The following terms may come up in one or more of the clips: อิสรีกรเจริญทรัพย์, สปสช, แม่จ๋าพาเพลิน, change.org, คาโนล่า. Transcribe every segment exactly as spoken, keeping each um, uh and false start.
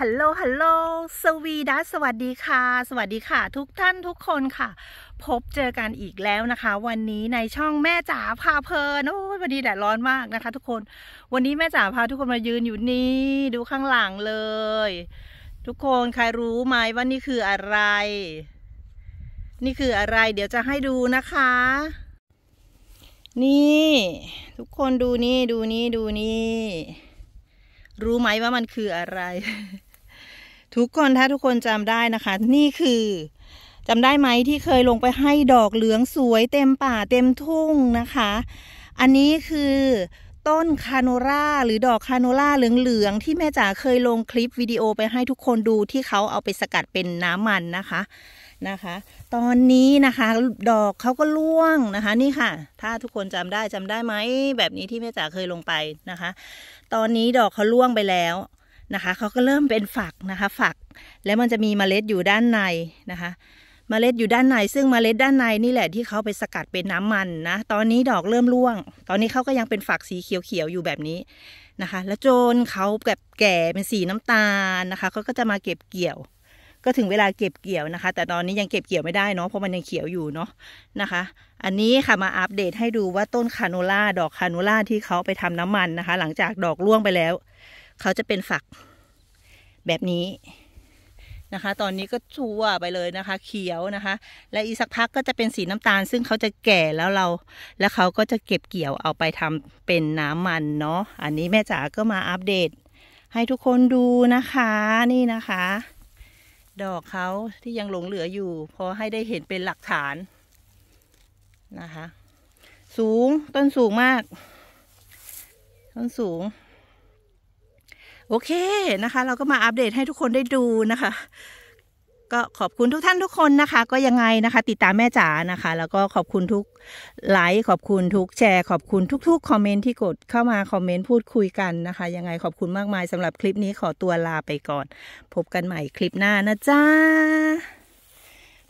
ฮัลโหลฮัลโหลสวีดัสสวัสดีค่ะสวัสดีค่ะทุกท่านทุกคนค่ะพบเจอกันอีกแล้วนะคะวันนี้ในช่องแม่จ๋าพาเพลินโอ้วันนี้แดดร้อนมากนะคะทุกคนวันนี้แม่จ๋าพาทุกคนมายืนอยู่นี่ดูข้างหลังเลยทุกคนใครรู้ไหมว่านี่คืออะไรนี่คืออะไรเดี๋ยวจะให้ดูนะคะนี่ทุกคนดูนี่ดูนี่ดูนี่รู้ไหมว่ามันคืออะไรทุกคนถ้าทุกคนจำได้นะคะนี่คือจำได้ไหมที่เคยลงไปให้ดอกเหลืองสวยเต็มป่าเต็มทุ่งนะคะอันนี้คือต้นคาโนล่าหรือดอกคาโนล่าเหลืองๆที่แม่จ๋าเคยลงคลิปวิดีโอไปให้ทุกคนดูที่เขาเอาไปสกัดเป็นน้ำมันนะคะนะคะตอนนี้นะคะดอกเขาก็ร่วงนะคะนี่ค่ะถ้าทุกคนจำได้จำได้ไหมแบบนี้ที่แม่จ๋าเคยลงไปนะคะตอนนี้ดอกเขาร่วงไปแล้วนะคะเขาก็เริ่มเป็นฝักนะคะฝักแล้วมันจะมีเมล็ดอยู่ด้านในนะคะเมล็ดอยู่ด้านในซึ่งเมล็ดด้านในนี่แหละที่เขาไปสกัดเป็นน้ำมันนะตอนนี้ดอกเริ่มร่วงตอนนี้เขาก็ยังเป็นฝักสีเขียวๆอยู่แบบนี้นะคะแล้วจนเขาแบบแก่เป็นสีน้ำตาลนะคะเขาก็จะมาเก็บเกี่ยวก็ถึงเวลาเก็บเกี่ยวนะคะแต่ตอนนี้ยังเก็บเกี่ยวไม่ได้เนาะเพราะมันยังเขียวอยู่เนาะนะคะอันนี้ค่ะมาอัปเดตให้ดูว่าต้นคาโนล่าดอกคาโนล่าที่เขาไปทำน้ำมันนะคะหลังจากดอกร่วงไปแล้วเขาจะเป็นฝักแบบนี้นะคะตอนนี้ก็ชัวไปเลยนะคะเขียวนะคะและอีกสักพักก็จะเป็นสีน้ำตาลซึ่งเขาจะแก่แล้วเราแล้วเขาก็จะเก็บเกี่ยวเอาไปทำเป็นน้ำมันเนาะอันนี้แม่จ๋าก็มาอัปเดตให้ทุกคนดูนะคะนี่นะคะดอกเขาที่ยังหลงเหลืออยู่พอให้ได้เห็นเป็นหลักฐานนะคะสูงต้นสูงมากต้นสูงโอเคนะคะเราก็มาอัปเดตให้ทุกคนได้ดูนะคะก็ขอบคุณทุกท่านทุกคนนะคะก็ยังไงนะคะติดตามแม่จ๋านะคะแล้วก็ขอบคุณทุกไลค์ขอบคุณทุกแชร์ขอบคุณทุกๆคอมเมนต์ที่กดเข้ามาคอมเมนต์พูดคุยกันนะคะยังไงขอบคุณมากมายสำหรับคลิปนี้ขอตัวลาไปก่อนพบกันใหม่คลิปหน้านะจ๊ะ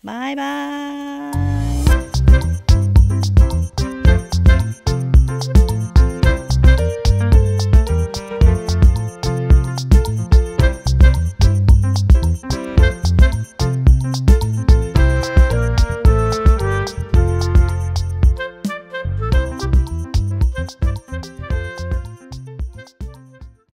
บายบาย